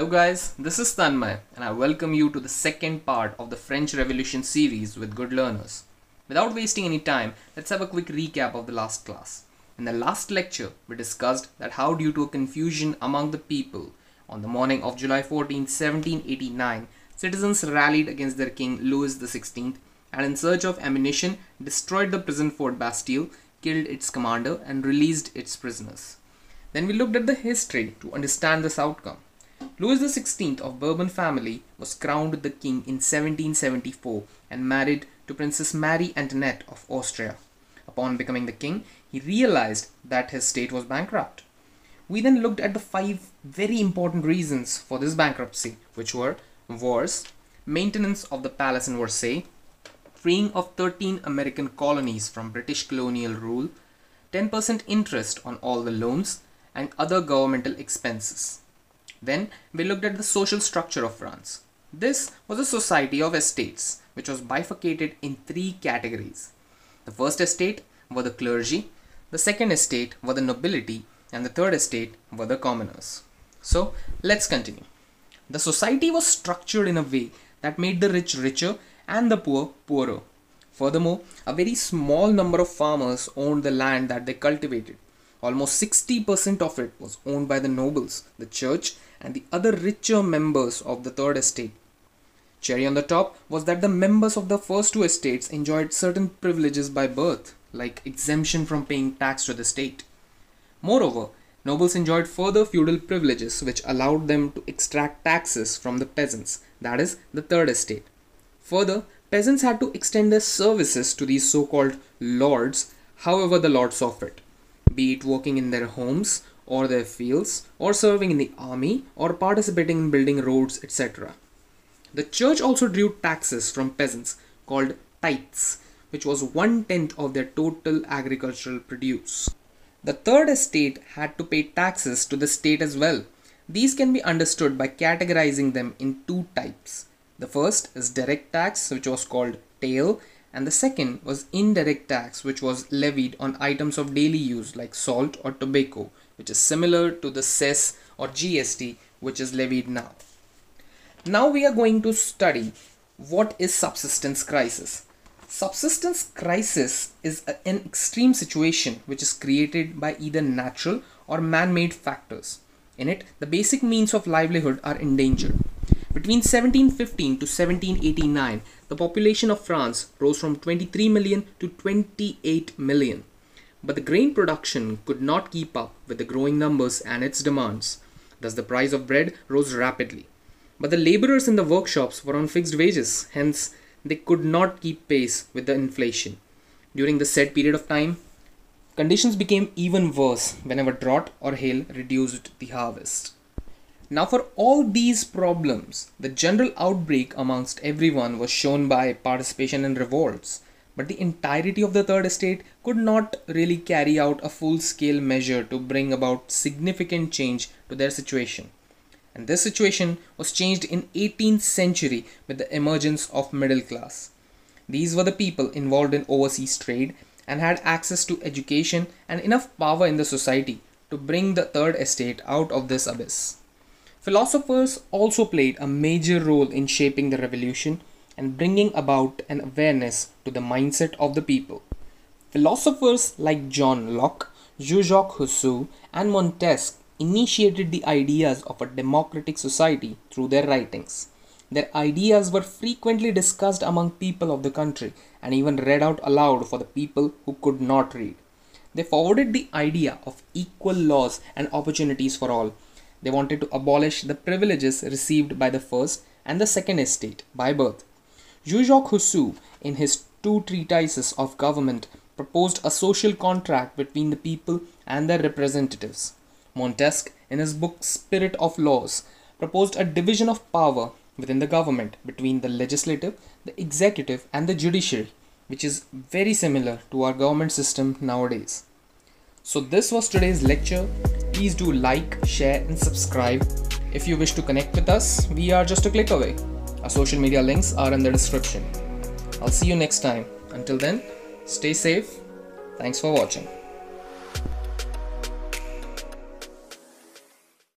Hello guys, this is Tanmay and I welcome you to the second part of the French Revolution series with Good Learners. Without wasting any time, let's have a quick recap of the last class. In the last lecture, we discussed that how due to a confusion among the people, on the morning of July 14, 1789, citizens rallied against their king Louis XVI and in search of ammunition destroyed the prison fort Bastille, killed its commander and released its prisoners. Then we looked at the history to understand this outcome. Louis XVI of Bourbon family was crowned the king in 1774 and married to Princess Marie Antoinette of Austria. Upon becoming the king, he realized that his state was bankrupt. We then looked at the five very important reasons for this bankruptcy, which were wars, maintenance of the palace in Versailles, freeing of 13 American colonies from British colonial rule, 10% interest on all the loans, and other governmental expenses. Then we looked at the social structure of France. This was a society of estates, which was bifurcated in three categories. The first estate were the clergy, the second estate were the nobility, and the third estate were the commoners. So let's continue. The society was structured in a way that made the rich richer and the poor poorer. Furthermore, a very small number of farmers owned the land that they cultivated. Almost 60% of it was owned by the nobles, the church, and the other richer members of the third estate. Cherry on the top was that the members of the first two estates enjoyed certain privileges by birth, like exemption from paying tax to the state. Moreover, nobles enjoyed further feudal privileges which allowed them to extract taxes from the peasants, that is, the third estate. Further, peasants had to extend their services to these so-called lords, however the lords saw fit, be it working in their homes or their fields or serving in the army or participating in building roads, etc. The church also drew taxes from peasants called tithes, which was 1/10 of their total agricultural produce. The third estate had to pay taxes to the state as well. These can be understood by categorizing them in two types. The first is direct tax, which was called taille, and the second was indirect tax, which was levied on items of daily use like salt or tobacco, which is similar to the cess or GST, which is levied now. Now we are going to study what is subsistence crisis. Subsistence crisis is an extreme situation which is created by either natural or man-made factors. In it, the basic means of livelihood are endangered. Between 1715 to 1789, the population of France rose from 23 million to 28 million. But the grain production could not keep up with the growing numbers and its demands. Thus, the price of bread rose rapidly. But the laborers in the workshops were on fixed wages, hence they could not keep pace with the inflation. During the said period of time, conditions became even worse whenever drought or hail reduced the harvest. Now for all these problems, the general outbreak amongst everyone was shown by participation in revolts, but the entirety of the third estate could not really carry out a full-scale measure to bring about significant change to their situation. And this situation was changed in 18th century with the emergence of middle class. These were the people involved in overseas trade and had access to education and enough power in the society to bring the third estate out of this abyss. Philosophers also played a major role in shaping the revolution and bringing about an awareness to the mindset of the people. Philosophers like John Locke, Jean-Jacques Rousseau, and Montesquieu initiated the ideas of a democratic society through their writings. Their ideas were frequently discussed among people of the country and even read out aloud for the people who could not read. They forwarded the idea of equal laws and opportunities for all. They wanted to abolish the privileges received by the first and the second estate by birth. Jean-Jacques Rousseau, in his two treatises of government, proposed a social contract between the people and their representatives. Montesquieu, in his book Spirit of Laws, proposed a division of power within the government between the legislative, the executive, and the judiciary, which is very similar to our government system nowadays. So this was today's lecture. Please do like, share and subscribe. If you wish to connect with us, we are just a click away. Our social media links are in the description. I'll see you next time. Until then, stay safe. Thanks for watching.